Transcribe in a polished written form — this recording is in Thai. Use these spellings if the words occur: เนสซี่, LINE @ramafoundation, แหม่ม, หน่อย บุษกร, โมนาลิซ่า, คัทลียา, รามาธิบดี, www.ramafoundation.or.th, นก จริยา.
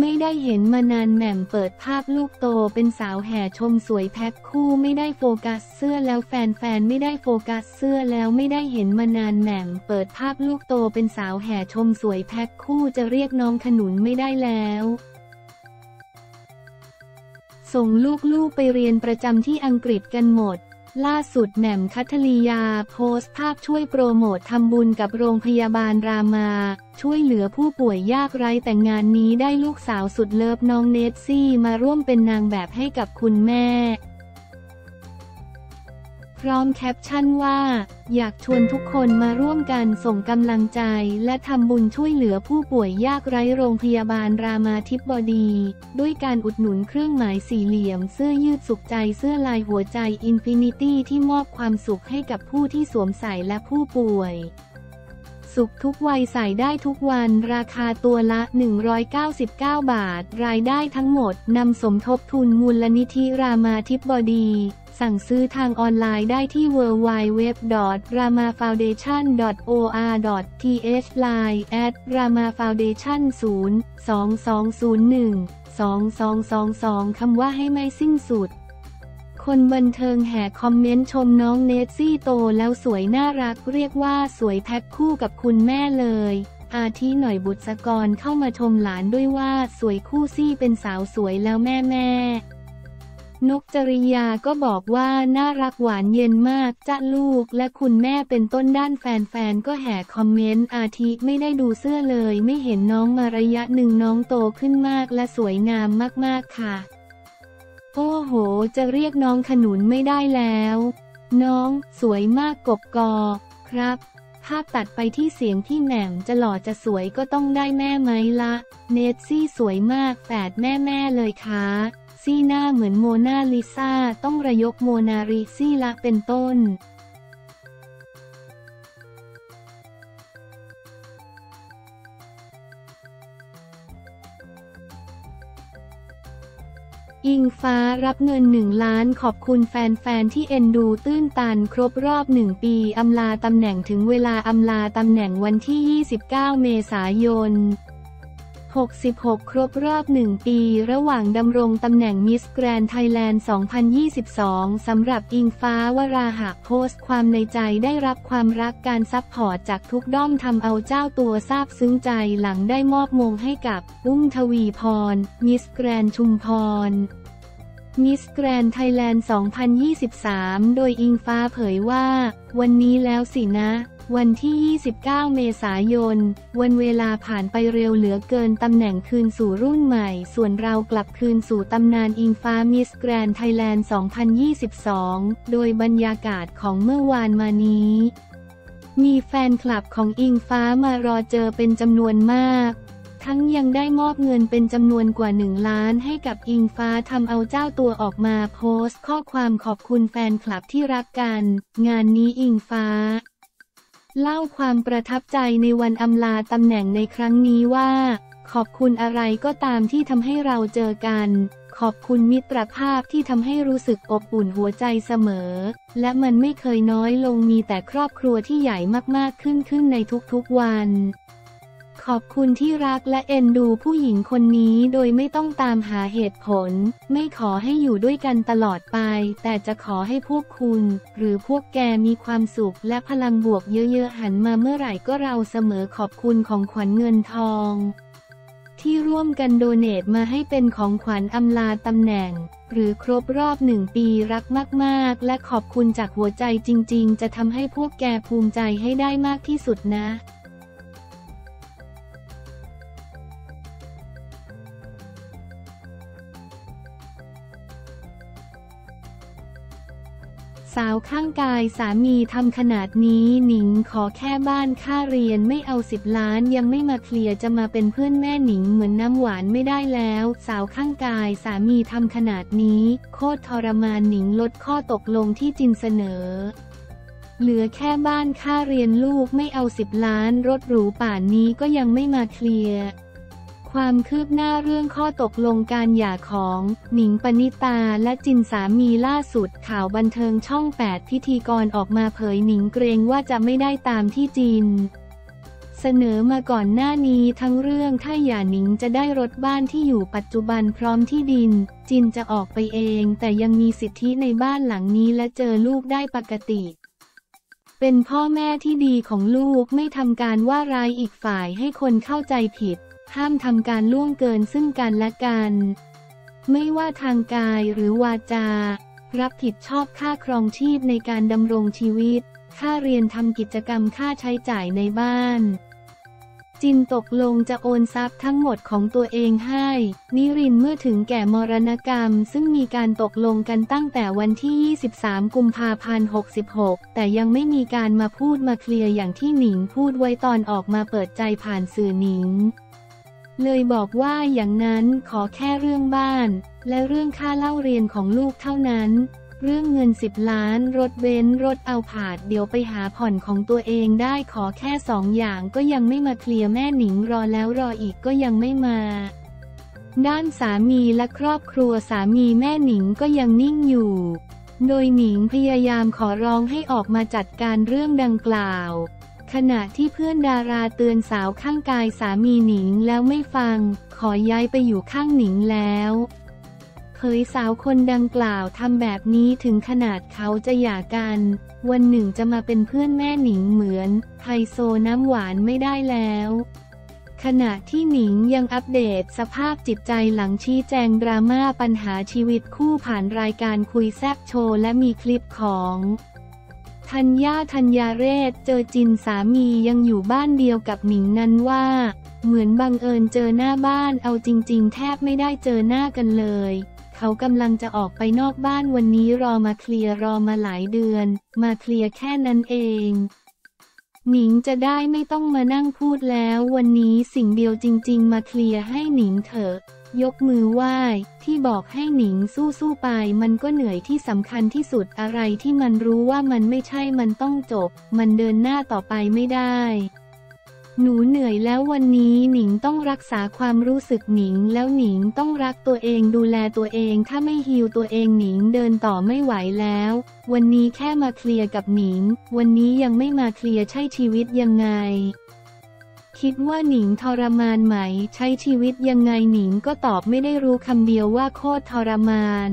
ไม่ได้เห็นมานานแหม่มเปิดภาพลูกโตเป็นสาวแห่ชมสวยแพ็คคู่ไม่ได้โฟกัสเสื้อแล้วแฟนๆไม่ได้โฟกัสเสื้อแล้วไม่ได้เห็นมานานแหม่มเปิดภาพลูกโตเป็นสาวแห่ชมสวยแพ็คคู่จะเรียกน้องขนุนไม่ได้แล้วส่งลูกๆไปเรียนประจำที่อังกฤษกันหมดล่าสุดแหม่มคัทลียาโพสต์ภาพช่วยโปรโมททำบุญกับโรงพยาบาลรามาช่วยเหลือผู้ป่วยยากไร้แต่งานนี้ได้ลูกสาวสุดเลิฟน้องเนสซี่มาร่วมเป็นนางแบบให้กับคุณแม่พร้อมแคปชั่นว่าอยากชวนทุกคนมาร่วมกันส่งกำลังใจและทำบุญช่วยเหลือผู้ป่วยยากไร้โรงพยาบาลรามาธิบดีด้วยการอุดหนุนเครื่องหมายสี่เหลี่ยมเสื้อยืดสุขใจเสื้อลายหัวใจ Infinity ที่มอบความสุขให้กับผู้ที่สวมใส่และผู้ป่วยสุขทุกวัยใส่ได้ทุกวันราคาตัวละ199 บาทรายได้ทั้งหมดนำสมทบทุนมูลนิธิรามาธิบดีสั่งซื้อทางออนไลน์ได้ที่ www.ramafoundation.or.th line@ramafoundation 022012222คำว่าให้ไม่สิ้นสุดคนบันเทิงแห่คอมเมนต์ชมน้องเนสซี่โตแล้วสวยน่ารักเรียกว่าสวยแพ็คคู่กับคุณแม่เลยอาทิหน่อยบุษกรเข้ามาชมหลานด้วยว่าสวยคู่ซี่เป็นสาวสวยแล้วแม่นกจริยาก็บอกว่าน่ารักหวานเย็นมากจ้ะลูกและคุณแม่เป็นต้นด้านแฟนก็แห่คอมเมนต์อาทิไม่ได้ดูเสื้อเลยไม่เห็นน้องมาระยะหนึ่งน้องโตขึ้นมากและสวยงามมากๆค่ะโอ้โหจะเรียกน้องขนุนไม่ได้แล้วน้องสวยมากกบกอครับภาพตัดไปที่เสียงที่แหม่มจะหล่อจะสวยก็ต้องได้แม่ไหมละเนสซี่สวยมากแฝดแม่เลยค่ะซี่หน้าเหมือนโมนาลิซาต้องระยกโมนาลิซี่ละเป็นต้นอิงฟ้ารับเงิน1 ล้านขอบคุณแฟนๆที่เอ็นดูตื้นตันครบรอบ1 ปีอำลาตำแหน่งถึงเวลาอำลาตำแหน่งวันที่29 เมษายน 66ครบรอบ1 ปีระหว่างดำรงตำแหน่งมิสแกรนด์ไทยแลนด์ 2022 สำหรับอิงฟ้าวราหะโพสต์ความในใจได้รับความรักการซัพพอร์ตจากทุกด้อมทำเอาเจ้าตัวซาบซึ้งใจหลังได้มอบมงให้กับอุ้มทวีพรมิสแกรนด์ชุมพรมิสแกรนด์ไทยแลนด์ 2023 โดยอิงฟ้าเผยว่าวันนี้แล้วสินะวันที่29 เมษายนวันเวลาผ่านไปเร็วเหลือเกินตำแหน่งคืนสู่รุ่นใหม่ส่วนเรากลับคืนสู่ตำนานอิงฟ้ามิสแกรนด์ไทยแลนด์ 2022 โดยบรรยากาศของเมื่อวานมานี้มีแฟนคลับของอิงฟ้ามารอเจอเป็นจำนวนมากทั้งยังได้มอบเงินเป็นจำนวนกว่า1 ล้านให้กับอิงฟ้าทำเอาเจ้าตัวออกมาโพสต์ข้อความขอบคุณแฟนคลับที่รักกันงานนี้อิงฟ้าเล่าความประทับใจในวันอำลาตำแหน่งในครั้งนี้ว่าขอบคุณอะไรก็ตามที่ทำให้เราเจอกันขอบคุณมิตรภาพที่ทำให้รู้สึกอบอุ่นหัวใจเสมอและมันไม่เคยน้อยลงมีแต่ครอบครัวที่ใหญ่มากๆขึ้นในทุกๆวันขอบคุณที่รักและเอ็นดูผู้หญิงคนนี้โดยไม่ต้องตามหาเหตุผลไม่ขอให้อยู่ด้วยกันตลอดไปแต่จะขอให้พวกคุณหรือพวกแกมีความสุขและพลังบวกเยอะๆหันมาเมื่อไหร่ก็เราเสมอขอบคุณของขวัญเงินทองที่ร่วมกันโดเนทมาให้เป็นของขวัญอำลาตำแหน่งหรือครบรอบ1 ปีรักมากๆและขอบคุณจากหัวใจจริงๆจะทำให้พวกแกภูมิใจให้ได้มากที่สุดนะสาวข้างกายสามีทำขนาดนี้หนิงขอแค่บ้านค่าเรียนไม่เอา10 ล้านยังไม่มาเคลียร์จะมาเป็นเพื่อนแม่หนิงเหมือนน้ำหวานไม่ได้แล้วสาวข้างกายสามีทำขนาดนี้โคตรทรมานหนิงลดข้อตกลงที่จินเสนอเหลือแค่บ้านค่าเรียนลูกไม่เอา10 ล้านรถหรูป่านนี้ก็ยังไม่มาเคลียร์ ความคืบหน้าเรื่องข้อตกลงการหย่าของหนิงปณิตาและจินสามีล่าสุดข่าวบันเทิงช่อง 8พิธีกรออกมาเผยหนิงเกรงว่าจะไม่ได้ตามที่จินเสนอมาก่อนหน้านี้ทั้งเรื่องถ้าหย่าหนิงจะได้รถบ้านที่อยู่ปัจจุบันพร้อมที่ดินจินจะออกไปเองแต่ยังมีสิทธิในบ้านหลังนี้และเจอลูกได้ปกติเป็นพ่อแม่ที่ดีของลูกไม่ทำการว่าร้ายอีกฝ่ายให้คนเข้าใจผิดห้ามทำการล่วงเกินซึ่งกันและกันไม่ว่าทางกายหรือวาจารับผิดชอบค่าครองชีพในการดำรงชีวิตค่าเรียนทำกิจกรรมค่าใช้จ่ายในบ้านจินตกลงจะโอนทรัพย์ทั้งหมดของตัวเองให้นิรินทร์เมื่อถึงแก่มรณกรรมซึ่งมีการตกลงกันตั้งแต่วันที่23กุมภาพันธ์66แต่ยังไม่มีการมาพูดมาเคลียร์อย่างที่หนิงพูดไว้ตอนออกมาเปิดใจผ่านสื่อหนิงเลยบอกว่าอย่างนั้นขอแค่เรื่องบ้านและเรื่องค่าเล่าเรียนของลูกเท่านั้นเรื่องเงิน10 ล้านรถเบนซ์รถเอาผาดเดี๋ยวไปหาผ่อนของตัวเองได้ขอแค่2 อย่างก็ยังไม่มาเคลียร์แม่หนิงรอแล้วรออีกก็ยังไม่มาด้านสามีและครอบครัวสามีแม่หนิงก็ยังนิ่งอยู่โดยหนิงพยายามขอร้องให้ออกมาจัดการเรื่องดังกล่าวขณะที่เพื่อนดาราเตือนสาวข้างกายสามีหนิงแล้วไม่ฟังขอย้ายไปอยู่ข้างหนิงแล้วเผยสาวคนดังกล่าวทำแบบนี้ถึงขนาดเขาจะหย่ากันวันหนึ่งจะมาเป็นเพื่อนแม่หนิงเหมือนไฮโซน้ำหวานไม่ได้แล้วขณะที่หนิงยังอัปเดตสภาพจิตใจหลังชี้แจงดราม่าปัญหาชีวิตคู่ผ่านรายการคุยแซ่บโชว์และมีคลิปของธัญญาเรศเจอจินสามียังอยู่บ้านเดียวกับหนิงนั้นว่าเหมือนบังเอิญเจอหน้าบ้านเอาจริงๆแทบไม่ได้เจอหน้ากันเลยเขากำลังจะออกไปนอกบ้านวันนี้รอมาเคลียร์รอมาหลายเดือนมาเคลียร์แค่นั้นเองหนิงจะได้ไม่ต้องมานั่งพูดแล้ววันนี้สิ่งเดียวจริงๆมาเคลียร์ให้หนิงเถอะยกมือไหว้ที่บอกให้หนิงสู้ๆไปมันก็เหนื่อยที่สำคัญที่สุดอะไรที่มันรู้ว่ามันไม่ใช่มันต้องจบมันเดินหน้าต่อไปไม่ได้หนูเหนื่อยแล้ววันนี้หนิงต้องรักษาความรู้สึกหนิงแล้วหนิงต้องรักตัวเองดูแลตัวเองถ้าไม่ฮีลตัวเองหนิงเดินต่อไม่ไหวแล้ววันนี้แค่มาเคลียร์กับหนิงวันนี้ยังไม่มาเคลียร์ใช้ชีวิตยังไงคิดว่าหนิงทรมานไหมใช้ชีวิตยังไงหนิงก็ตอบไม่ได้รู้คำเดียวว่าโคตรทรมาน